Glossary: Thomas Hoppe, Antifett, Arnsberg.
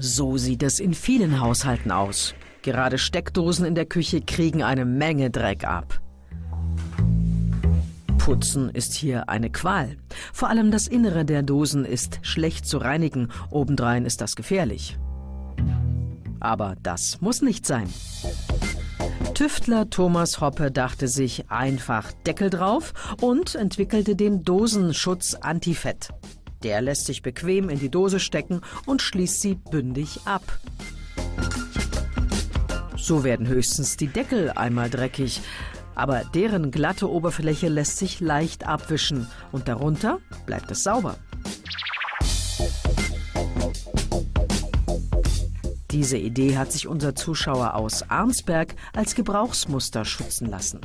So sieht es in vielen Haushalten aus. Gerade Steckdosen in der Küche kriegen eine Menge Dreck ab. Putzen ist hier eine Qual. Vor allem das Innere der Dosen ist schlecht zu reinigen. Obendrein ist das gefährlich. Aber das muss nicht sein. Tüftler Thomas Hoppe dachte sich einfach Deckel drauf und entwickelte den Dosenschutz Antifett. Der lässt sich bequem in die Dose stecken und schließt sie bündig ab. So werden höchstens die Deckel einmal dreckig, aber deren glatte Oberfläche lässt sich leicht abwischen und darunter bleibt es sauber. Diese Idee hat sich unser Zuschauer aus Arnsberg als Gebrauchsmuster schützen lassen.